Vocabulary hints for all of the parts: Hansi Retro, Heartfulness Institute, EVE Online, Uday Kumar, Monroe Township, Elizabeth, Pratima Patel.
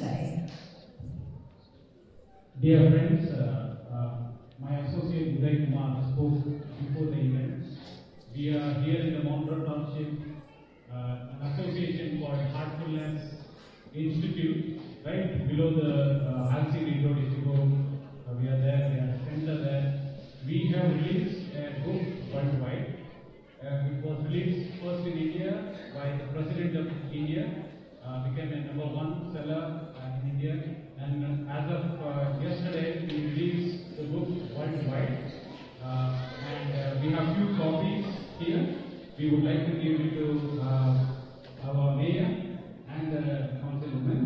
side. Dear friends, my associate Uday Kumar spoke before the event. We are here in the Monroe Township, an association called Heartfulness Institute, right below the Hansi Retro. If you go, we are there, we are center there. We have released a book worldwide. It was released first in India by the President of India, became a #1 seller in India, and as of yesterday, we released the book worldwide. And we have few copies here. We would like to give it to our mayor and the councilwoman.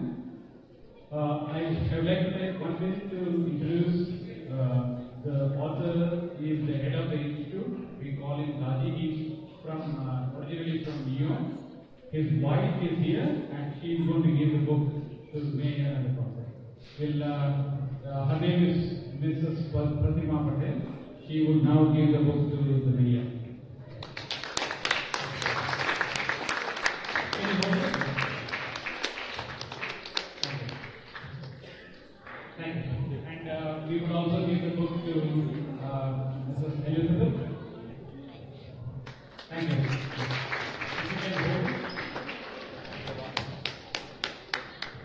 I would like to take 1 minute to introduce the author. He is the head of the institute. We call him Raji. Originally from Lyon. His wife is here, and she is going to give the book to the mayor and the council. Her name is Mrs. Pratima Patel. She will now give the book to the media. Thank you. And we will also give the book to Mrs. Elizabeth. Thank you.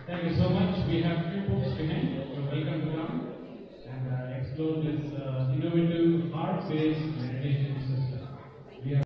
Thank you so much. We have few books behind. Welcome to come and explore this innovative art-based meditation.